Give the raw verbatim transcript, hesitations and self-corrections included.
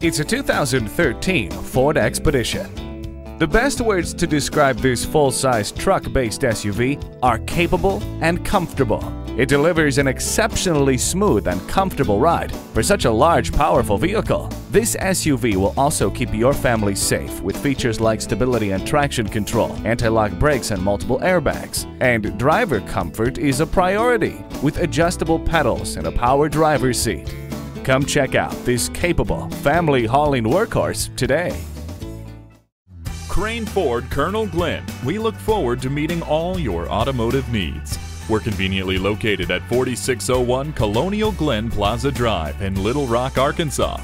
It's a two thousand thirteen Ford Expedition. The best words to describe this full-size truck-based S U V are capable and comfortable. It delivers an exceptionally smooth and comfortable ride for such a large, powerful vehicle. This S U V will also keep your family safe with features like stability and traction control, anti-lock brakes and multiple airbags. And driver comfort is a priority with adjustable pedals and a power driver's seat. Come check out this capable, family-hauling workhorse today. Crain Ford Colonel Glenn, we look forward to meeting all your automotive needs. We're conveniently located at forty-six oh one Colonial Glen Plaza Drive in Little Rock, Arkansas.